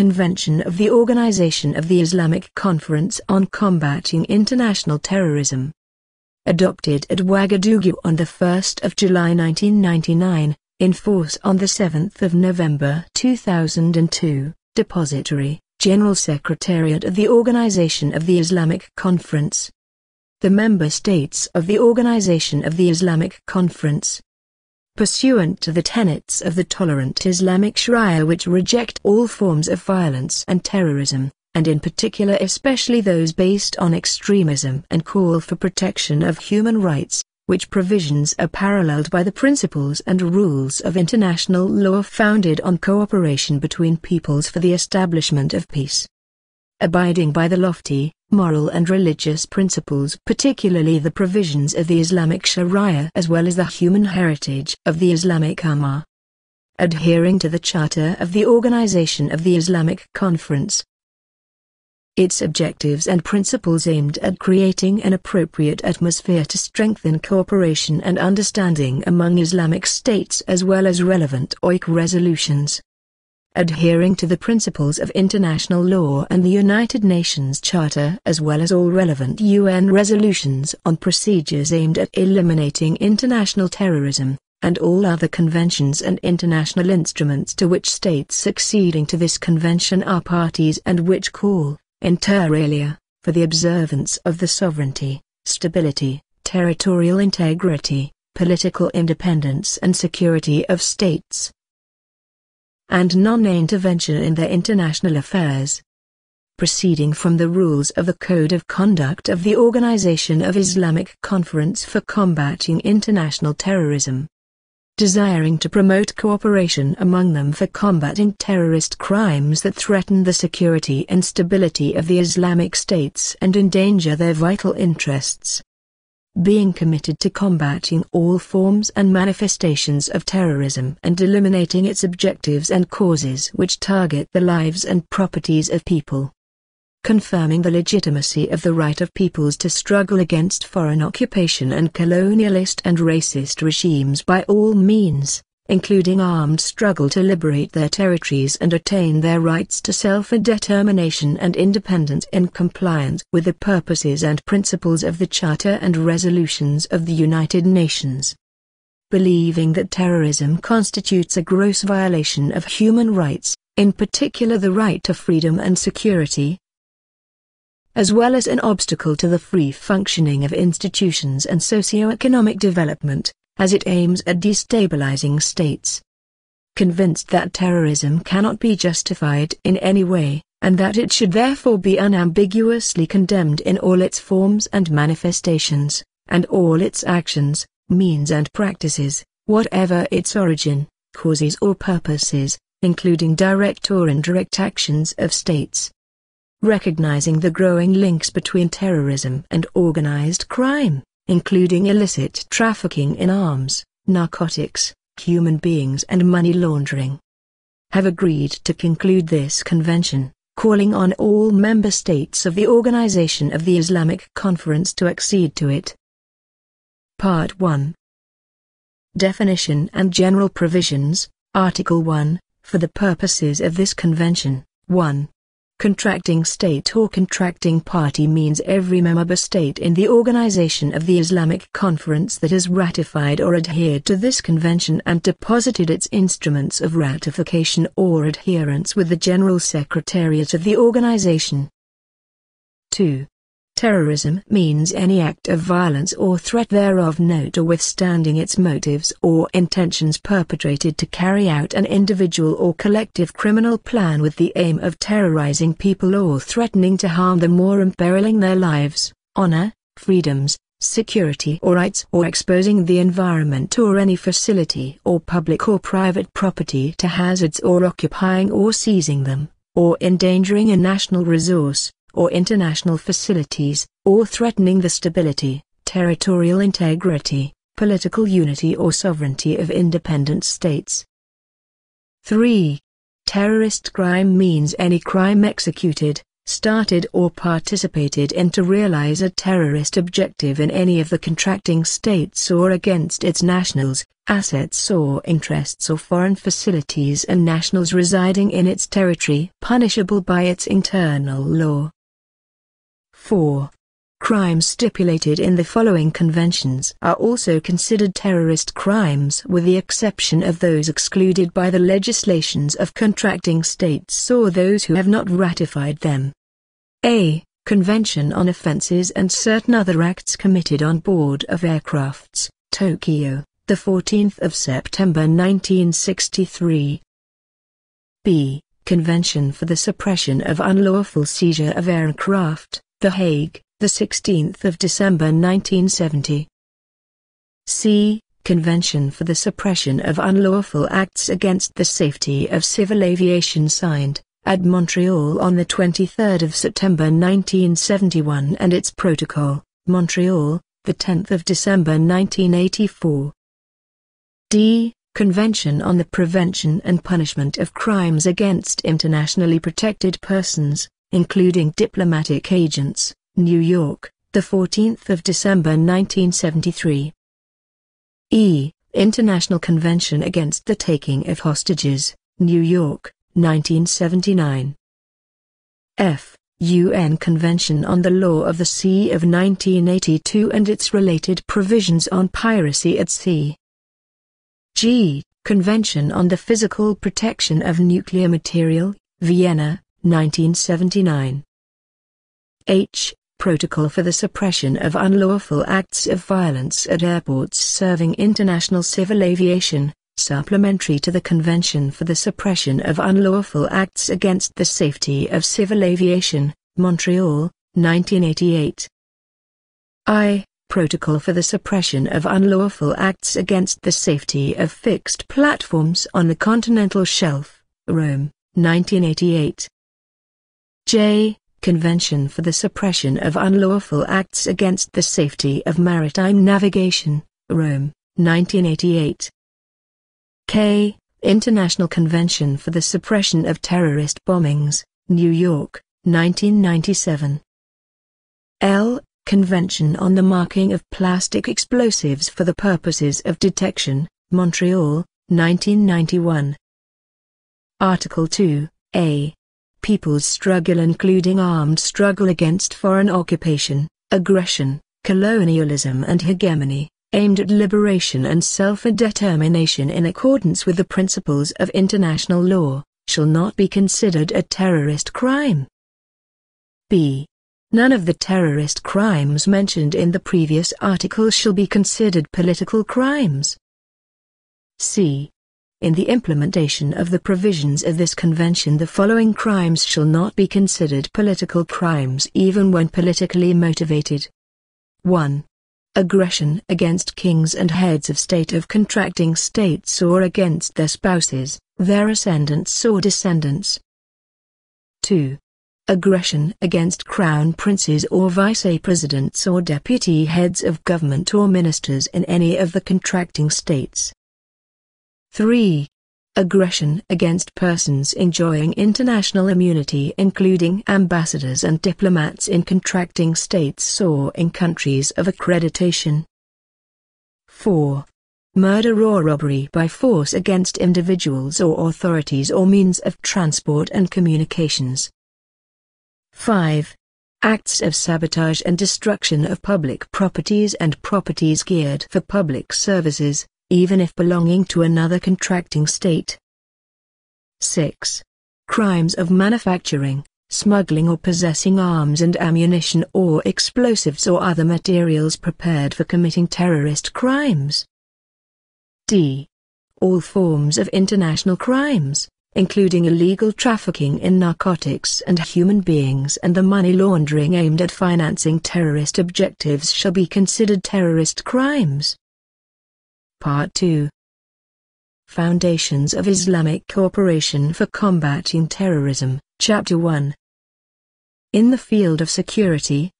Convention of the Organization of the Islamic Conference on Combating International Terrorism, adopted at Ouagadougou on 1 July 1999, in force on 7 November 2002, Depository, General Secretariat of the Organization of the Islamic Conference. The member states of the Organization of the Islamic Conference, pursuant to the tenets of the tolerant Islamic Sharia, which reject all forms of violence and terrorism, and in particular especially those based on extremism, and call for protection of human rights, which provisions are paralleled by the principles and rules of international law founded on cooperation between peoples for the establishment of peace. Abiding by the lofty, moral and religious principles, particularly the provisions of the Islamic Sharia as well as the human heritage of the Islamic Ummah. Adhering to the Charter of the Organization of the Islamic Conference. Its objectives and principles aimed at creating an appropriate atmosphere to strengthen cooperation and understanding among Islamic states as well as relevant OIC resolutions. Adhering to the principles of international law and the United Nations Charter as well as all relevant UN resolutions on procedures aimed at eliminating international terrorism, and all other conventions and international instruments to which states acceding to this convention are parties and which call, inter alia, for the observance of the sovereignty, stability, territorial integrity, political independence and security of states, and non-intervention in their international affairs. Proceeding from the rules of the Code of Conduct of the Organization of Islamic Conference for Combating International Terrorism. Desiring to promote cooperation among them for combating terrorist crimes that threaten the security and stability of the Islamic states and endanger their vital interests. Being committed to combating all forms and manifestations of terrorism and eliminating its objectives and causes which target the lives and properties of people. Confirming the legitimacy of the right of peoples to struggle against foreign occupation and colonialist and racist regimes by all means, including armed struggle to liberate their territories and attain their rights to self-determination and independence in compliance with the purposes and principles of the Charter and resolutions of the United Nations. Believing that terrorism constitutes a gross violation of human rights, in particular the right to freedom and security, as well as an obstacle to the free functioning of institutions and socio-economic development, as it aims at destabilizing states. Convinced that terrorism cannot be justified in any way, and that it should therefore be unambiguously condemned in all its forms and manifestations, and all its actions, means and practices, whatever its origin, causes or purposes, including direct or indirect actions of states. Recognizing the growing links between terrorism and organized crime, including illicit trafficking in arms, narcotics, human beings and money laundering, have agreed to conclude this convention, calling on all member states of the Organization of the Islamic Conference to accede to it. Part 1. Definition and General Provisions, Article 1, for the purposes of this convention, 1. Contracting state or contracting party means every member state in the Organization of the Islamic Conference that has ratified or adhered to this convention and deposited its instruments of ratification or adherence with the General Secretariat of the organization. 2. Terrorism means any act of violence or threat thereof, notwithstanding its motives or intentions, perpetrated to carry out an individual or collective criminal plan with the aim of terrorizing people or threatening to harm them or imperiling their lives, honor, freedoms, security or rights, or exposing the environment or any facility or public or private property to hazards, or occupying or seizing them, or endangering a national resource or international facilities, or threatening the stability, territorial integrity, political unity or sovereignty of independent states. 3. Terrorist crime means any crime executed, started or participated in to realize a terrorist objective in any of the contracting states or against its nationals, assets or interests or foreign facilities and nationals residing in its territory, punishable by its internal law. 4. Crimes stipulated in the following conventions are also considered terrorist crimes with the exception of those excluded by the legislations of contracting states or those who have not ratified them. A. Convention on Offenses and Certain Other Acts Committed on Board of Aircrafts, Tokyo, the 14th of September 1963. B. Convention for the Suppression of Unlawful Seizure of Aircraft, The Hague, the 16th of December 1970. C. Convention for the Suppression of Unlawful Acts Against the Safety of Civil Aviation, signed at Montreal on the 23rd of September 1971, and its protocol, Montreal, the 10th of December 1984. D. Convention on the Prevention and Punishment of Crimes Against Internationally Protected Persons, including diplomatic agents, New York, the 14th of December 1973. E. International Convention Against the Taking of Hostages, New York, 1979. F. UN Convention on the Law of the Sea of 1982 and its related provisions on piracy at sea. G. Convention on the Physical Protection of Nuclear Material, Vienna, 1979. H. Protocol for the Suppression of Unlawful Acts of Violence at Airports Serving International Civil Aviation, supplementary to the Convention for the Suppression of Unlawful Acts Against the Safety of Civil Aviation, Montreal, 1988. I. Protocol for the Suppression of Unlawful Acts Against the Safety of Fixed Platforms on the Continental Shelf, Rome, 1988. J. Convention for the Suppression of Unlawful Acts Against the Safety of Maritime Navigation, Rome, 1988. K. International Convention for the Suppression of Terrorist Bombings, New York, 1997. L. Convention on the Marking of Plastic Explosives for the Purposes of Detection, Montreal, 1991. Article 2, A. People's struggle, including armed struggle against foreign occupation, aggression, colonialism and hegemony, aimed at liberation and self-determination in accordance with the principles of international law, shall not be considered a terrorist crime. B. None of the terrorist crimes mentioned in the previous article shall be considered political crimes. C. In the implementation of the provisions of this convention, the following crimes shall not be considered political crimes even when politically motivated. 1. Aggression against kings and heads of state of contracting states or against their spouses, their ascendants or descendants. 2. Aggression against crown princes or vice-presidents or deputy heads of government or ministers in any of the contracting states. 3. Aggression against persons enjoying international immunity, including ambassadors and diplomats in contracting states or in countries of accreditation. 4. Murder or robbery by force against individuals or authorities or means of transport and communications. 5. Acts of sabotage and destruction of public properties and properties geared for public services, even if belonging to another contracting state. 6. Crimes of manufacturing, smuggling or possessing arms and ammunition or explosives or other materials prepared for committing terrorist crimes. D. All forms of international crimes, including illegal trafficking in narcotics and human beings and the money laundering aimed at financing terrorist objectives, shall be considered terrorist crimes. Part 2. Foundations of Islamic Cooperation for Combating Terrorism, Chapter 1. In the field of security.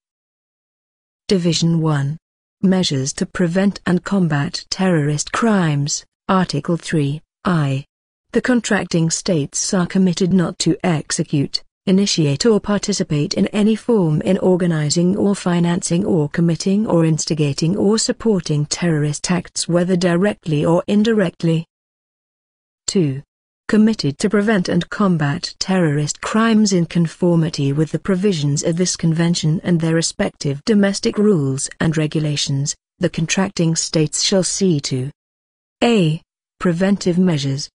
Division 1. Measures to prevent and combat terrorist crimes, Article 3, I. The contracting states are committed not to execute, initiate or participate in any form in organizing or financing or committing or instigating or supporting terrorist acts, whether directly or indirectly. 2. Committed to prevent and combat terrorist crimes in conformity with the provisions of this convention and their respective domestic rules and regulations, the contracting states shall see to: a. Preventive measures.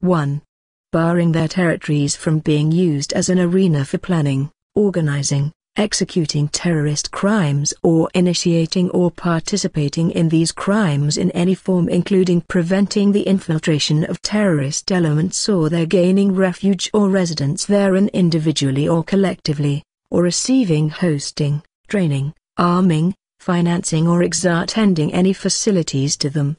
1. Barring their territories from being used as an arena for planning, organizing, executing terrorist crimes or initiating or participating in these crimes in any form, including preventing the infiltration of terrorist elements or their gaining refuge or residence therein individually or collectively, or receiving, hosting, training, arming, financing or extending any facilities to them.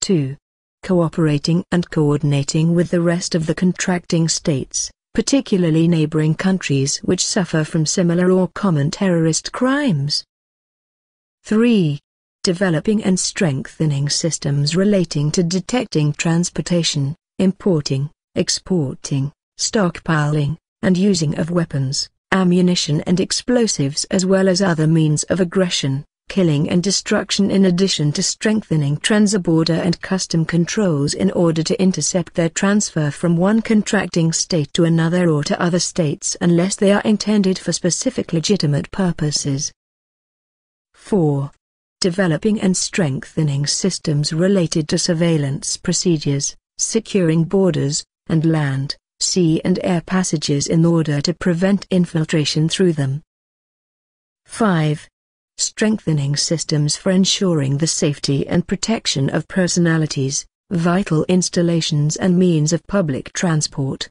2. Cooperating and coordinating with the rest of the contracting states, particularly neighboring countries which suffer from similar or common terrorist crimes. 3. Developing and strengthening systems relating to detecting, transportation, importing, exporting, stockpiling, and using of weapons, ammunition and explosives, as well as other means of aggression, killing and destruction, in addition to strengthening transborder and custom controls in order to intercept their transfer from one contracting state to another or to other states unless they are intended for specific legitimate purposes. 4. Developing and strengthening systems related to surveillance procedures, securing borders, and land, sea and air passages in order to prevent infiltration through them. 5. Strengthening systems for ensuring the safety and protection of personalities, vital installations and means of public transport.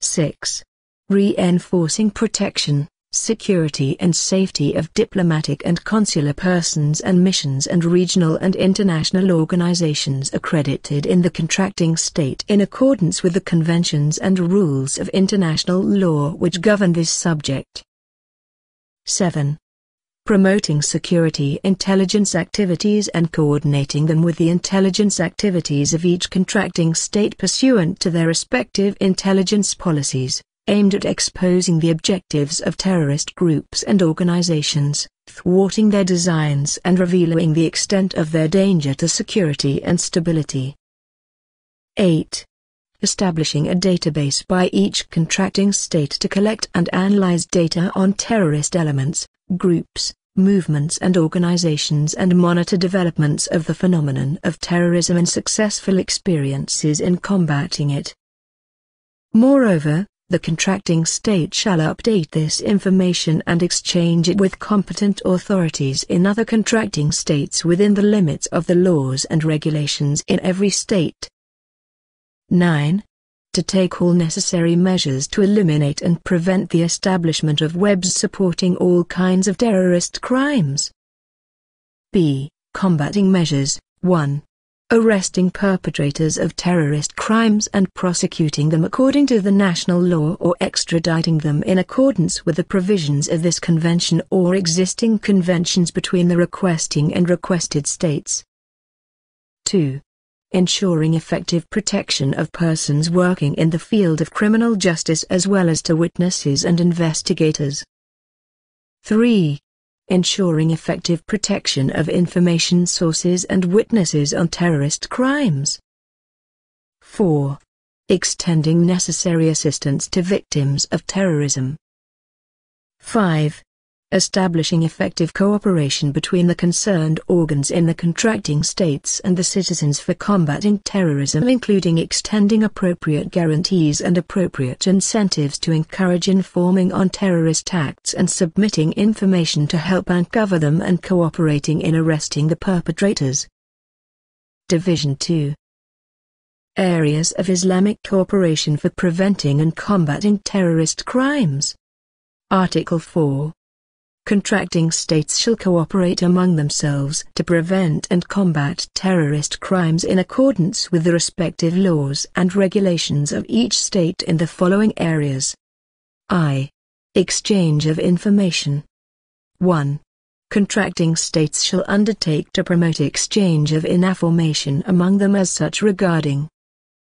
6. Reinforcing protection, security and safety of diplomatic and consular persons and missions and regional and international organizations accredited in the contracting state in accordance with the conventions and rules of international law which govern this subject. 7. Promoting security intelligence activities and coordinating them with the intelligence activities of each contracting state pursuant to their respective intelligence policies, aimed at exposing the objectives of terrorist groups and organizations, thwarting their designs and revealing the extent of their danger to security and stability. 8. Establishing a database by each contracting state to collect and analyze data on terrorist elements, groups, movements and organizations and monitor developments of the phenomenon of terrorism and successful experiences in combating it. Moreover, the contracting state shall update this information and exchange it with competent authorities in other contracting states within the limits of the laws and regulations in every state. 9. To take all necessary measures to eliminate and prevent the establishment of webs supporting all kinds of terrorist crimes. B. Combating measures. 1. Arresting perpetrators of terrorist crimes and prosecuting them according to the national law or extraditing them in accordance with the provisions of this convention or existing conventions between the requesting and requested states. 2. Ensuring effective protection of persons working in the field of criminal justice as well as to witnesses and investigators. 3. Ensuring effective protection of information sources and witnesses on terrorist crimes. 4. Extending necessary assistance to victims of terrorism. 5. Establishing effective cooperation between the concerned organs in the contracting states and the citizens for combating terrorism, including extending appropriate guarantees and appropriate incentives to encourage informing on terrorist acts and submitting information to help uncover them and cooperating in arresting the perpetrators. Division 2. Areas of Islamic Cooperation for Preventing and Combating Terrorist Crimes. Article 4. Contracting states shall cooperate among themselves to prevent and combat terrorist crimes in accordance with the respective laws and regulations of each state in the following areas. I. Exchange of information. 1. Contracting states shall undertake to promote exchange of information among them as such regarding: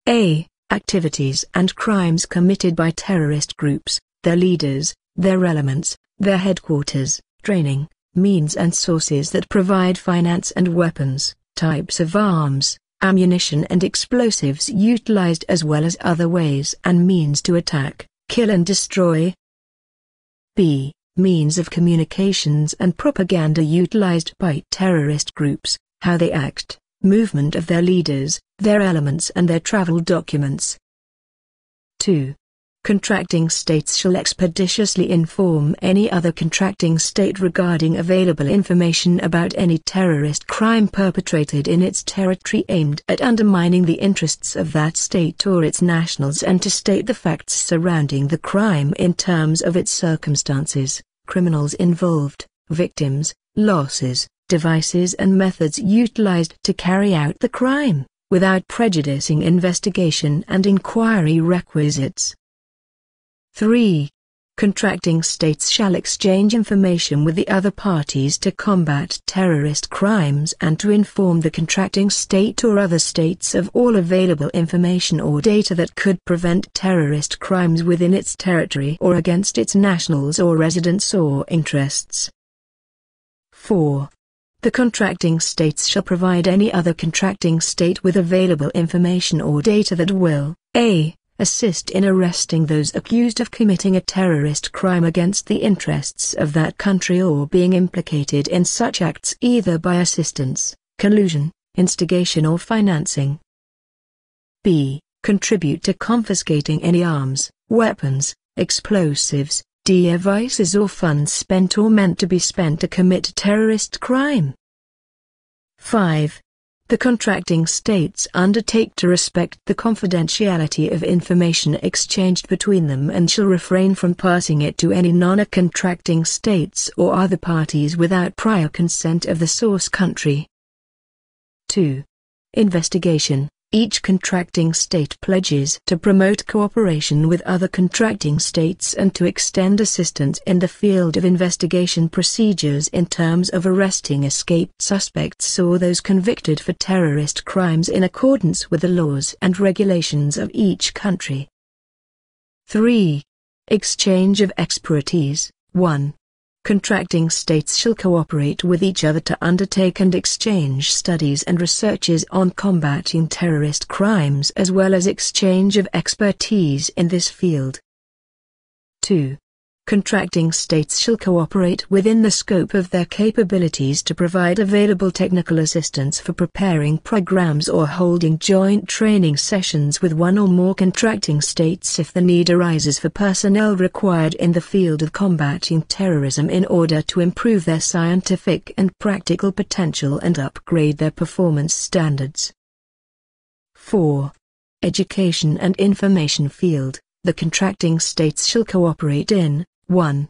a. activities and crimes committed by terrorist groups, their leaders, their elements, their headquarters, training, means and sources that provide finance and weapons, types of arms, ammunition and explosives utilized, as well as other ways and means to attack, kill and destroy. B. Means of communications and propaganda utilized by terrorist groups, how they act, movement of their leaders, their elements and their travel documents. 2. Contracting states shall expeditiously inform any other contracting state regarding available information about any terrorist crime perpetrated in its territory aimed at undermining the interests of that state or its nationals, and to state the facts surrounding the crime in terms of its circumstances, criminals involved, victims, losses, devices and methods utilized to carry out the crime, without prejudicing investigation and inquiry requisites. 3. Contracting states shall exchange information with the other parties to combat terrorist crimes and to inform the contracting state or other states of all available information or data that could prevent terrorist crimes within its territory or against its nationals or residents or interests. 4. The contracting states shall provide any other contracting state with available information or data that will, a. assist in arresting those accused of committing a terrorist crime against the interests of that country or being implicated in such acts either by assistance, collusion, instigation or financing. B. Contribute to confiscating any arms, weapons, explosives, devices or funds spent or meant to be spent to commit terrorist crime. 5. The contracting states undertake to respect the confidentiality of information exchanged between them and shall refrain from passing it to any non-contracting states or other parties without prior consent of the source country. 2. Investigation. Each contracting state pledges to promote cooperation with other contracting states and to extend assistance in the field of investigation procedures in terms of arresting escaped suspects or those convicted for terrorist crimes in accordance with the laws and regulations of each country. 3. Exchange of expertise. 1. Contracting states shall cooperate with each other to undertake and exchange studies and researches on combating terrorist crimes, as well as exchange of expertise in this field. 2. Contracting states shall cooperate within the scope of their capabilities to provide available technical assistance for preparing programs or holding joint training sessions with one or more contracting states if the need arises for personnel required in the field of combating terrorism in order to improve their scientific and practical potential and upgrade their performance standards. 4. Education and information field. The contracting states shall cooperate in 1.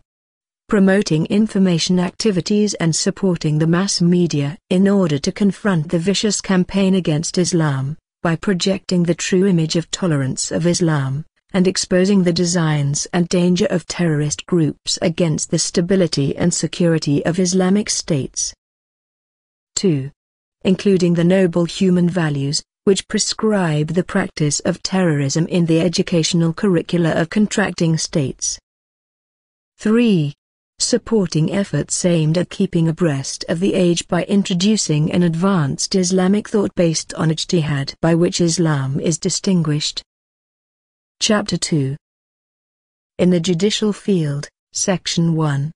Promoting information activities and supporting the mass media in order to confront the vicious campaign against Islam, by projecting the true image of tolerance of Islam, and exposing the designs and danger of terrorist groups against the stability and security of Islamic states. 2. Including the noble human values, which prescribe the practice of terrorism in the educational curricula of contracting states. 3. Supporting efforts aimed at keeping abreast of the age by introducing an advanced Islamic thought based on ijtihad, by which Islam is distinguished. Chapter 2. In the judicial field, Section 1.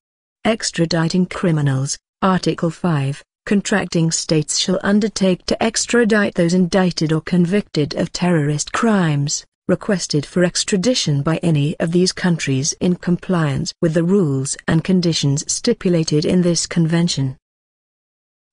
Extraditing criminals, Article 5. Contracting states shall undertake to extradite those indicted or convicted of terrorist crimes, requested for extradition by any of these countries in compliance with the rules and conditions stipulated in this convention.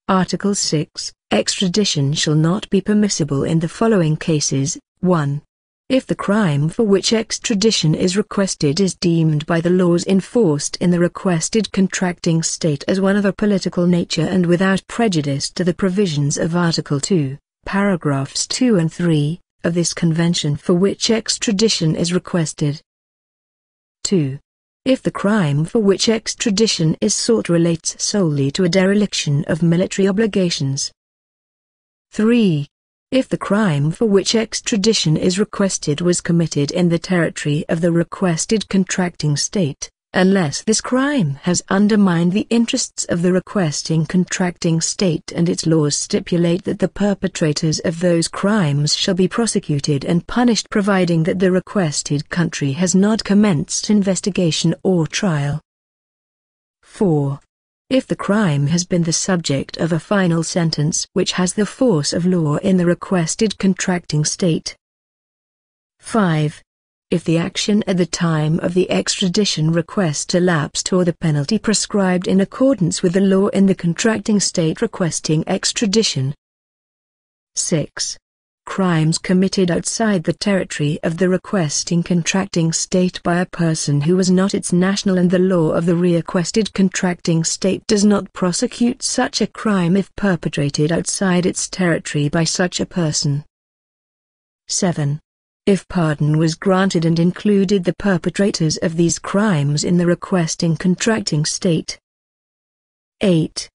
Article 6. Extradition shall not be permissible in the following cases. 1. If the crime for which extradition is requested is deemed by the laws enforced in the requested contracting state as one of a political nature and without prejudice to the provisions of Article 2, paragraphs 2 and 3, of this convention for which extradition is requested. 2. If the crime for which extradition is sought relates solely to a dereliction of military obligations. 3. if the crime for which extradition is requested was committed in the territory of the requested contracting state, unless this crime has undermined the interests of the requesting contracting state, and its laws stipulate that the perpetrators of those crimes shall be prosecuted and punished, providing that the requested country has not commenced investigation or trial. 4. If the crime has been the subject of a final sentence which has the force of law in the requested contracting state. 5. If the action at the time of the extradition request elapsed or the penalty prescribed in accordance with the law in the contracting state requesting extradition. 6. Crimes committed outside the territory of the requesting contracting state by a person who was not its national, and the law of the requested contracting state does not prosecute such a crime if perpetrated outside its territory by such a person. 7. If pardon was granted and included the perpetrators of these crimes in the requesting contracting state. 8.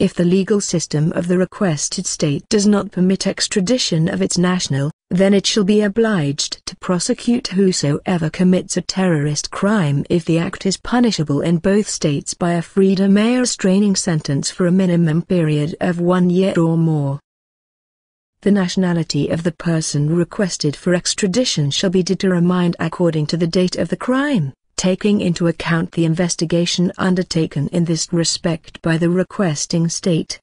If the legal system of the requested state does not permit extradition of its national, then it shall be obliged to prosecute whosoever commits a terrorist crime if the act is punishable in both states by a freedom or restraining sentence for a minimum period of 1 year or more. The nationality of the person requested for extradition shall be determined according to the date of the crime, taking into account the investigation undertaken in this respect by the requesting state.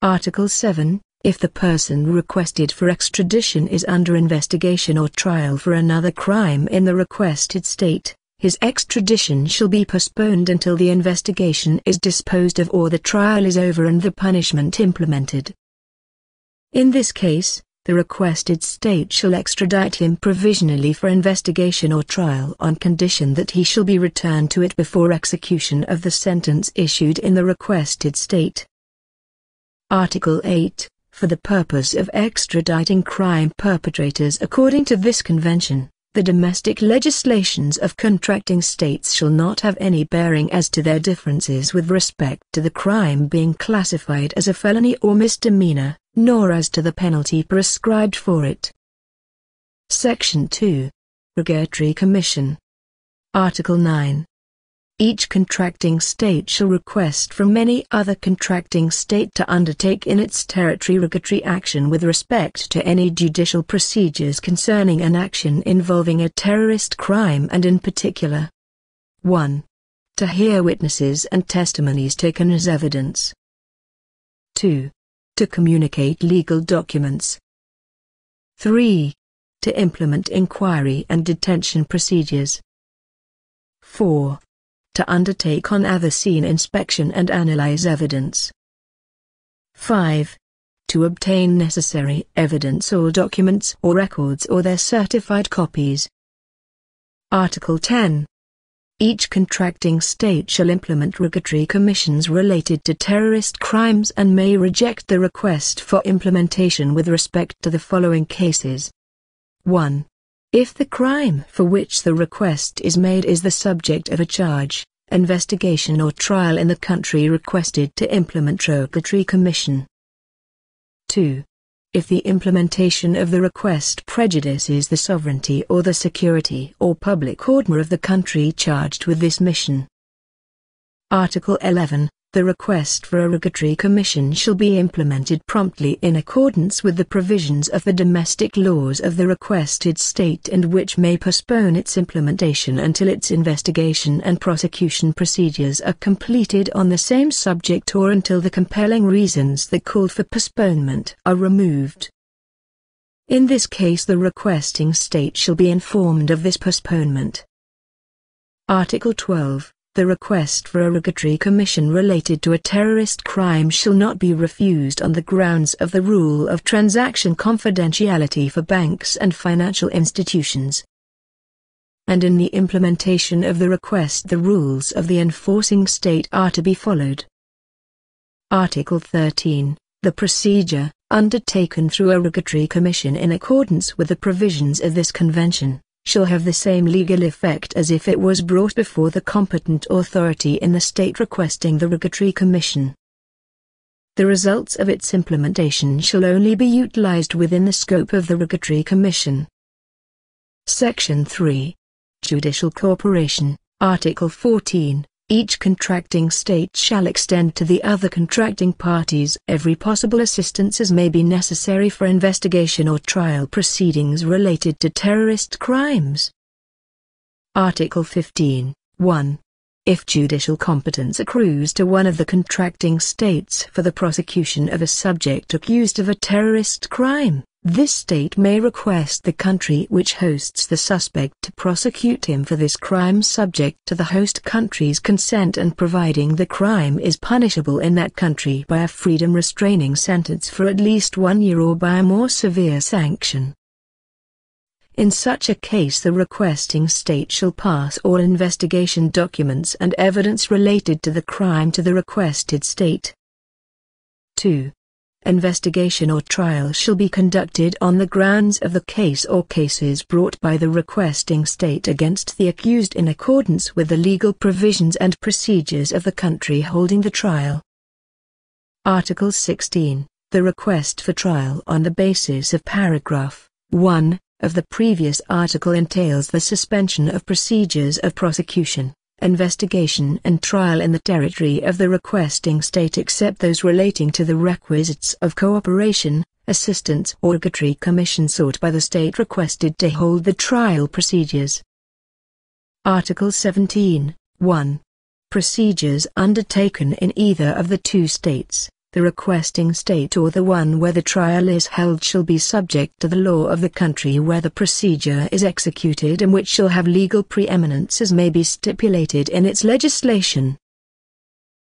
Article 7. If the person requested for extradition is under investigation or trial for another crime in the requested state, his extradition shall be postponed until the investigation is disposed of or the trial is over and the punishment implemented. In this case, the requested state shall extradite him provisionally for investigation or trial on condition that he shall be returned to it before execution of the sentence issued in the requested state. Article 8. For the purpose of extraditing crime perpetrators according to this convention, the domestic legislations of contracting states shall not have any bearing as to their differences with respect to the crime being classified as a felony or misdemeanor, nor as to the penalty prescribed for it. Section 2. Regulatory Commission. Article 9. Each contracting state shall request from any other contracting state to undertake in its territory regulatory action with respect to any judicial procedures concerning an action involving a terrorist crime, and in particular: 1. To hear witnesses and testimonies taken as evidence. 2. To communicate legal documents. 3. To implement inquiry and detention procedures. 4. To undertake on other scene inspection and analyze evidence. 5. To obtain necessary evidence or documents or records or their certified copies. Article 10. Each contracting state shall implement regulatory commissions related to terrorist crimes and may reject the request for implementation with respect to the following cases. 1. If the crime for which the request is made is the subject of a charge, investigation or trial in the country requested to implement regulatory commission. 2. If the implementation of the request prejudices the sovereignty or the security or public order of the country charged with this mission. Article 11. The request for a regulatory commission shall be implemented promptly in accordance with the provisions of the domestic laws of the requested state, and which may postpone its implementation until its investigation and prosecution procedures are completed on the same subject or until the compelling reasons that called for postponement are removed. In this case, the requesting state shall be informed of this postponement. Article 12. The request for a regulatory commission related to a terrorist crime shall not be refused on the grounds of the rule of transaction confidentiality for banks and financial institutions, and in the implementation of the request the rules of the enforcing state are to be followed. Article 13. The procedure, undertaken through a regulatory commission in accordance with the provisions of this convention, shall have the same legal effect as if it was brought before the competent authority in the state requesting the regulatory commission. the results of its implementation shall only be utilized within the scope of the Regulatory Commission. Section 3. Judicial Cooperation. Article 14. Each contracting state shall extend to the other contracting parties every possible assistance as may be necessary for investigation or trial proceedings related to terrorist crimes. Article 15. 1. If judicial competence accrues to one of the contracting states for the prosecution of a subject accused of a terrorist crime, this state may request the country which hosts the suspect to prosecute him for this crime subject to the host country's consent and providing the crime is punishable in that country by a freedom-restraining sentence for at least 1 year or by a more severe sanction. In such a case the requesting state shall pass all investigation documents and evidence related to the crime to the requested state. 2. Investigation or trial shall be conducted on the grounds of the case or cases brought by the requesting state against the accused in accordance with the legal provisions and procedures of the country holding the trial. Article 16. The request for trial on the basis of paragraph 1 of the previous article entails the suspension of procedures of prosecution, investigation and trial in the territory of the requesting state except those relating to the requisites of cooperation, assistance or regulatory commission sought by the state requested to hold the trial procedures. Article 17, 1. Procedures undertaken in either of the two states, the requesting state or the one where the trial is held shall be subject to the law of the country where the procedure is executed and which shall have legal preeminence as may be stipulated in its legislation.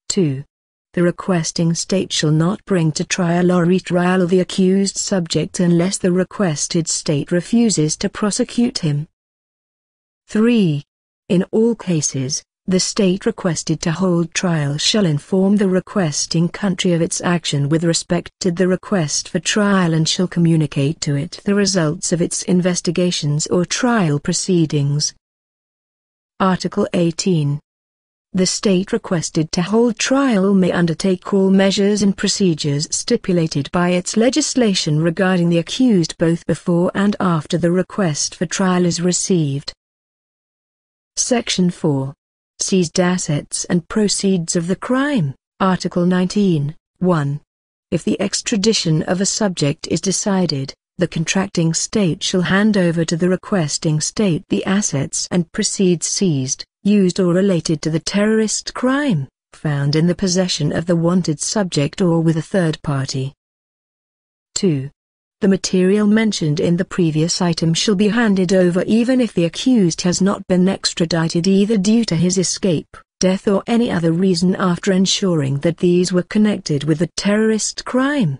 2. The requesting state shall not bring to trial or retrial the accused subject unless the requested state refuses to prosecute him. 3. In all cases, the state requested to hold trial shall inform the requesting country of its action with respect to the request for trial and shall communicate to it the results of its investigations or trial proceedings. Article 18. The state requested to hold trial may undertake all measures and procedures stipulated by its legislation regarding the accused both before and after the request for trial is received. Section 4. Seized assets and proceeds of the crime. Article 19, 1. If the extradition of a subject is decided, the contracting state shall hand over to the requesting state the assets and proceeds seized, used or related to the terrorist crime, found in the possession of the wanted subject or with a third party. 2. The material mentioned in the previous item shall be handed over even if the accused has not been extradited either due to his escape, death or any other reason after ensuring that these were connected with the terrorist crime.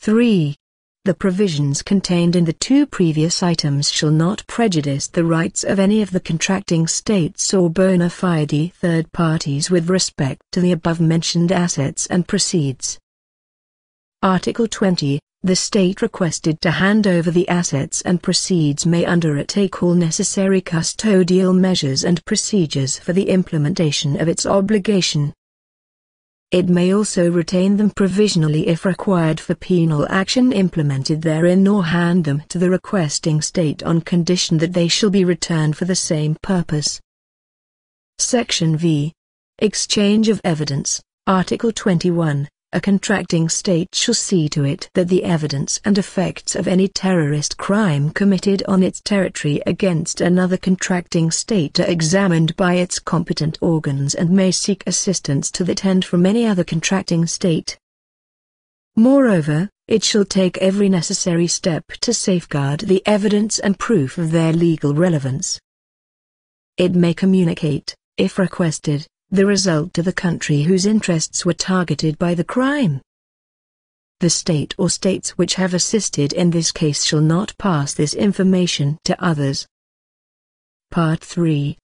3. The provisions contained in the two previous items shall not prejudice the rights of any of the contracting states or bona fide third parties with respect to the above-mentioned assets and proceeds. Article 20. The state requested to hand over the assets and proceeds may undertake all necessary custodial measures and procedures for the implementation of its obligation. It may also retain them provisionally if required for penal action implemented therein or hand them to the requesting state on condition that they shall be returned for the same purpose. Section V. Exchange of evidence. Article 21. A contracting state shall see to it that the evidence and effects of any terrorist crime committed on its territory against another contracting state are examined by its competent organs and may seek assistance to that end from any other contracting state. Moreover, it shall take every necessary step to safeguard the evidence and proof of their legal relevance. It may communicate, if requested, the result to the country whose interests were targeted by the crime. The state or states which have assisted in this case shall not pass this information to others. Part 3.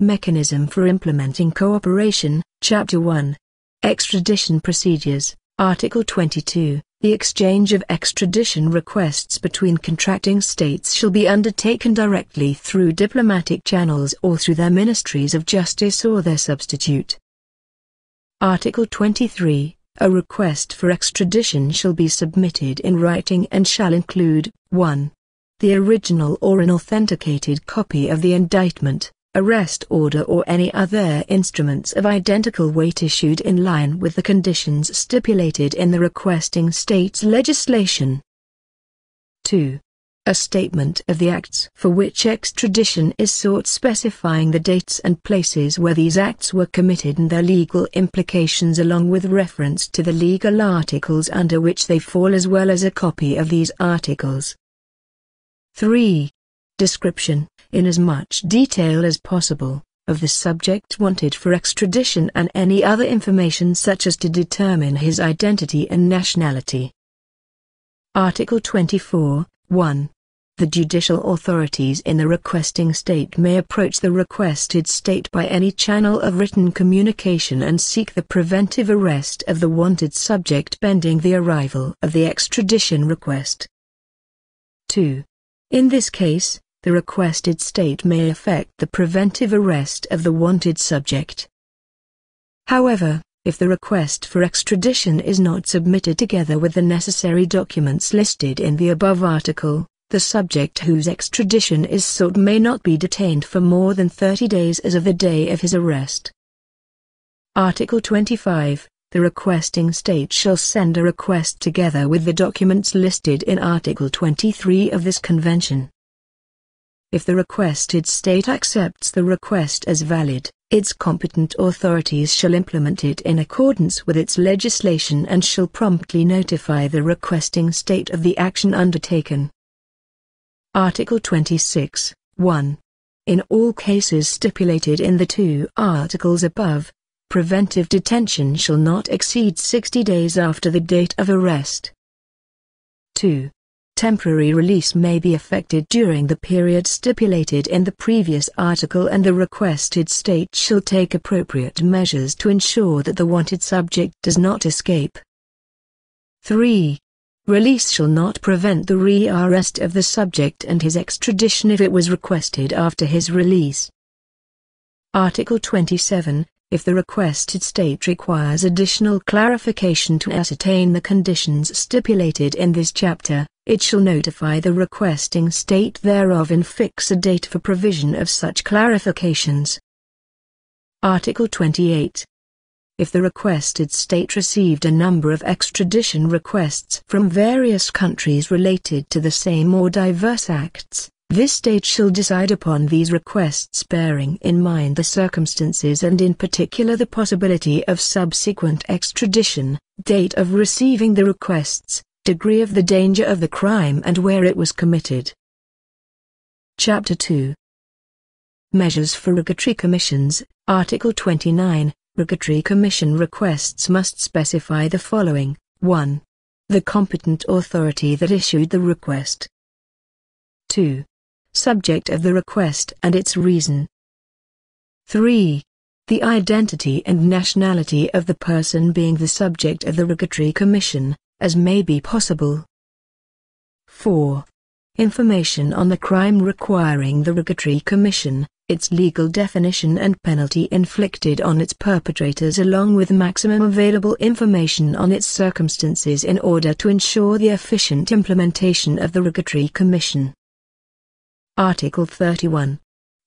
Mechanism for Implementing Cooperation, Chapter 1. Extradition Procedures, Article 22. The exchange of extradition requests between contracting states shall be undertaken directly through diplomatic channels or through their ministries of justice or their substitute. Article 23, a request for extradition shall be submitted in writing and shall include 1. The original or an authenticated copy of the indictment, arrest order or any other instruments of identical weight issued in line with the conditions stipulated in the requesting state's legislation. 2. A statement of the acts for which extradition is sought, specifying the dates and places where these acts were committed and their legal implications, along with reference to the legal articles under which they fall, as well as a copy of these articles. 3. Description, in as much detail as possible, of the subject wanted for extradition and any other information such as to determine his identity and nationality. Article 24, 1. The judicial authorities in the requesting state may approach the requested state by any channel of written communication and seek the preventive arrest of the wanted subject pending the arrival of the extradition request. 2. In this case, the requested state may effect the preventive arrest of the wanted subject. However, if the request for extradition is not submitted together with the necessary documents listed in the above article, the subject whose extradition is sought may not be detained for more than 30 days as of the day of his arrest. Article 25. The requesting state shall send a request together with the documents listed in Article 23 of this Convention. If the requested state accepts the request as valid, its competent authorities shall implement it in accordance with its legislation and shall promptly notify the requesting state of the action undertaken. Article 26, 1. In all cases stipulated in the two articles above, preventive detention shall not exceed 60 days after the date of arrest. 2. Temporary release may be effected during the period stipulated in the previous article, and the requested state shall take appropriate measures to ensure that the wanted subject does not escape. 3. Release shall not prevent the re-arrest of the subject and his extradition if it was requested after his release. Article 27. If the requested state requires additional clarification to ascertain the conditions stipulated in this chapter, it shall notify the requesting state thereof and fix a date for provision of such clarifications. Article 28. If the requested state received a number of extradition requests from various countries related to the same or diverse acts, this state shall decide upon these requests, bearing in mind the circumstances and in particular the possibility of subsequent extradition, date of receiving the requests, degree of the danger of the crime and where it was committed. Chapter 2. Measures for Regulatory Commissions. Article 29. Regulatory Commission requests must specify the following: 1. The competent authority that issued the request. 2. Subject of the request and its reason. 3. The identity and nationality of the person being the subject of the Regulatory Commission, as may be possible. 4. Information on the crime requiring the Regulatory Commission, its legal definition and penalty inflicted on its perpetrators, along with maximum available information on its circumstances in order to ensure the efficient implementation of the Regulatory Commission. Article 31.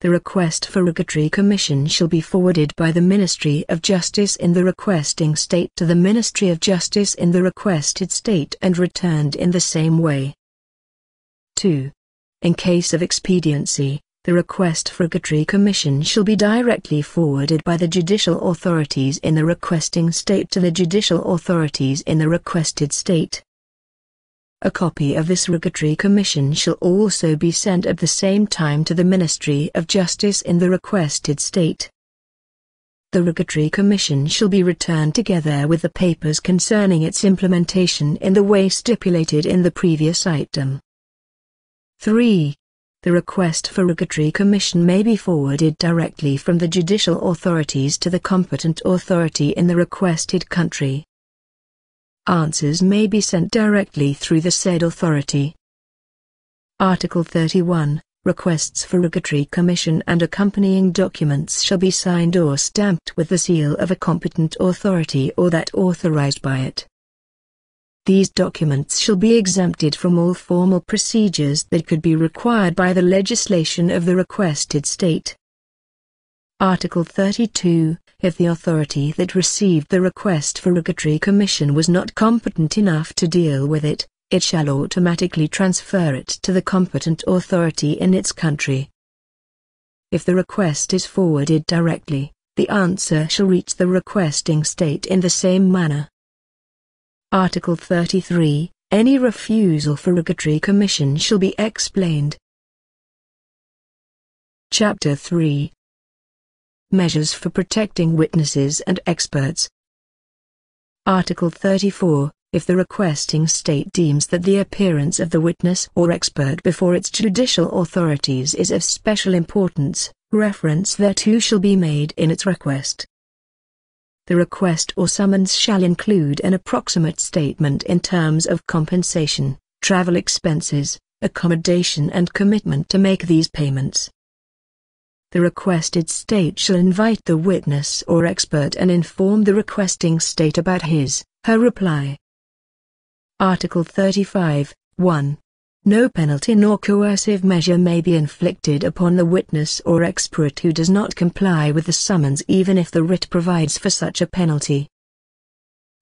The request for Regulatory Commission shall be forwarded by the Ministry of Justice in the requesting state to the Ministry of Justice in the requested state and returned in the same way. 2. In case of expediency, the request for Regulatory Commission shall be directly forwarded by the judicial authorities in the requesting state to the judicial authorities in the requested state. A copy of this Regulatory Commission shall also be sent at the same time to the Ministry of Justice in the requested state. The Regulatory Commission shall be returned together with the papers concerning its implementation in the way stipulated in the previous item. 3. The request for Regulatory Commission may be forwarded directly from the judicial authorities to the competent authority in the requested country. Answers may be sent directly through the said authority. Article 31. requests for regulatory commission and accompanying documents shall be signed or stamped with the seal of a competent authority or that authorized by it. These documents shall be exempted from all formal procedures that could be required by the legislation of the requested state. Article 32. If the authority that received the request for regulatory commission was not competent enough to deal with it, it shall automatically transfer it to the competent authority in its country. If the request is forwarded directly, the answer shall reach the requesting state in the same manner. Article 33. Any refusal for regulatory commission shall be explained. Chapter 3. Measures for protecting witnesses and experts. Article 34. If the requesting state deems that the appearance of the witness or expert before its judicial authorities is of special importance, reference thereto shall be made in its request. The request or summons shall include an approximate statement in terms of compensation, travel expenses, accommodation and commitment to make these payments. The requested state shall invite the witness or expert and inform the requesting state about his/her reply. Article 35, 1. No penalty nor coercive measure may be inflicted upon the witness or expert who does not comply with the summons, even if the writ provides for such a penalty.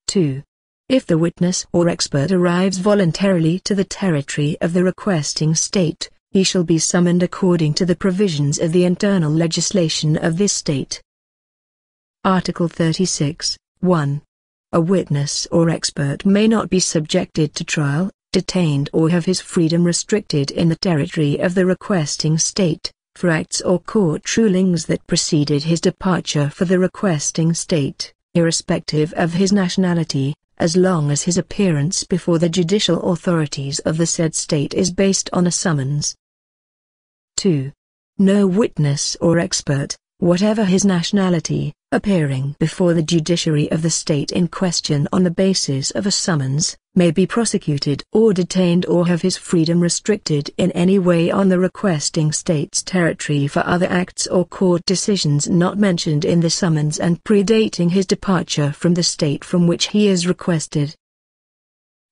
2. If the witness or expert arrives voluntarily to the territory of the requesting state, he shall be summoned according to the provisions of the internal legislation of this state. Article 36, 1. A witness or expert may not be subjected to trial, detained or have his freedom restricted in the territory of the requesting state, for acts or court rulings that preceded his departure for the requesting state, irrespective of his nationality, as long as his appearance before the judicial authorities of the said state is based on a summons. 2. No witness or expert, whatever his nationality, appearing before the judiciary of the state in question on the basis of a summons, may be prosecuted or detained or have his freedom restricted in any way on the requesting state's territory for other acts or court decisions not mentioned in the summons and predating his departure from the state from which he is requested.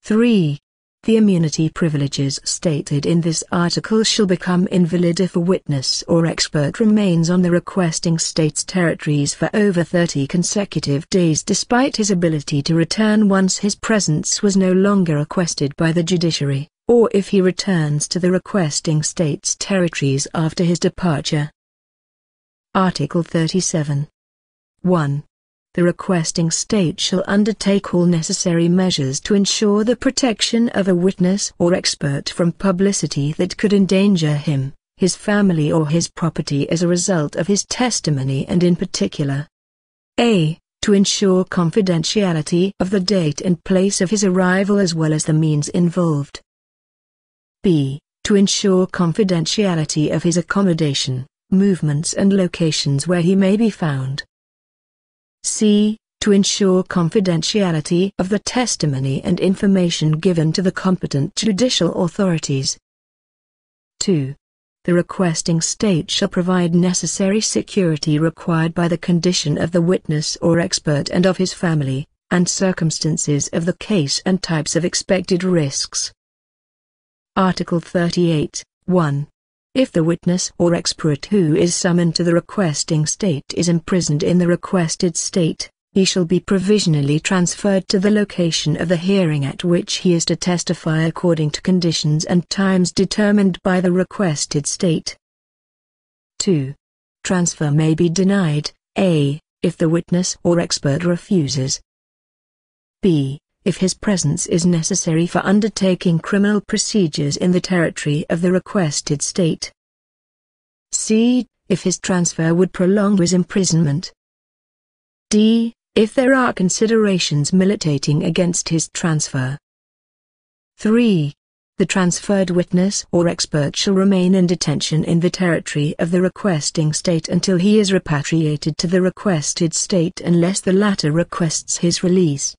3. The immunity privileges stated in this article shall become invalid if a witness or expert remains on the requesting state's territories for over 30 consecutive days despite his ability to return once his presence was no longer requested by the judiciary, or if he returns to the requesting state's territories after his departure. Article 37. 1. The requesting state shall undertake all necessary measures to ensure the protection of a witness or expert from publicity that could endanger him, his family or his property as a result of his testimony, and in particular: a. To ensure confidentiality of the date and place of his arrival as well as the means involved. b. To ensure confidentiality of his accommodation, movements and locations where he may be found. c. To ensure confidentiality of the testimony and information given to the competent judicial authorities. 2. The requesting state shall provide necessary security required by the condition of the witness or expert and of his family, and circumstances of the case and types of expected risks. Article 38, 1. If the witness or expert who is summoned to the requesting state is imprisoned in the requested state, he shall be provisionally transferred to the location of the hearing at which he is to testify according to conditions and times determined by the requested state. 2. Transfer may be denied, a. If the witness or expert refuses. b. If his presence is necessary for undertaking criminal procedures in the territory of the requested state. c. If his transfer would prolong his imprisonment. d. If there are considerations militating against his transfer. 3. The transferred witness or expert shall remain in detention in the territory of the requesting state until he is repatriated to the requested state unless the latter requests his release.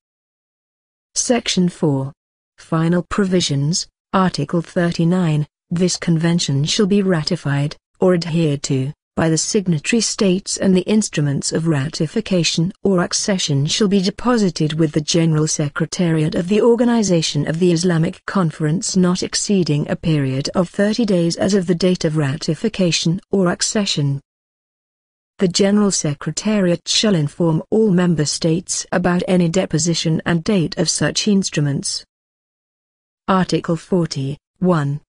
Section 4. Final Provisions, Article 39, This convention shall be ratified, or adhered to, by the signatory states, and the instruments of ratification or accession shall be deposited with the General Secretariat of the Organization of the Islamic Conference not exceeding a period of 30 days as of the date of ratification or accession. The General Secretariat shall inform all member states about any deposition and date of such instruments. Article 40(1).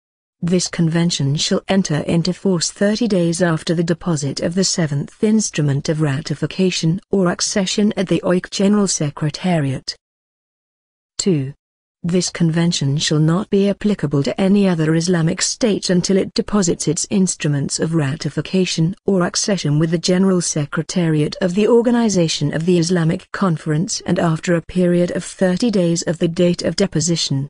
This convention shall enter into force 30 days after the deposit of the seventh instrument of ratification or accession at the OIC General Secretariat. 2. This convention shall not be applicable to any other Islamic state until it deposits its instruments of ratification or accession with the General Secretariat of the Organization of the Islamic Conference and after a period of 30 days of the date of deposition.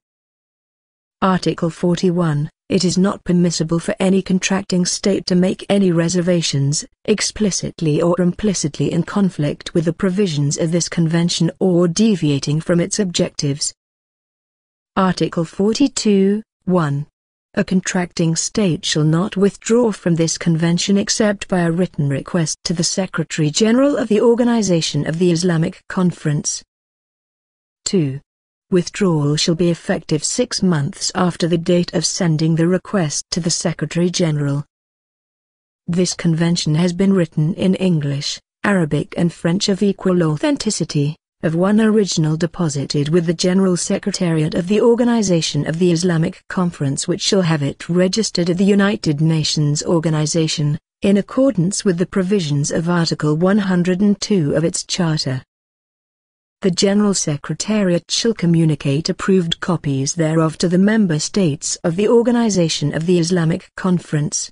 Article 41. It is not permissible for any contracting state to make any reservations, explicitly or implicitly in conflict with the provisions of this convention or deviating from its objectives. Article 42(1). A contracting state shall not withdraw from this convention except by a written request to the Secretary General of the Organization of the Islamic Conference. 2. Withdrawal shall be effective 6 months after the date of sending the request to the Secretary General. This convention has been written in English, Arabic and French of equal authenticity, of one original deposited with the General Secretariat of the Organization of the Islamic Conference, which shall have it registered at the United Nations Organization, in accordance with the provisions of Article 102 of its Charter. The General Secretariat shall communicate approved copies thereof to the member states of the Organization of the Islamic Conference.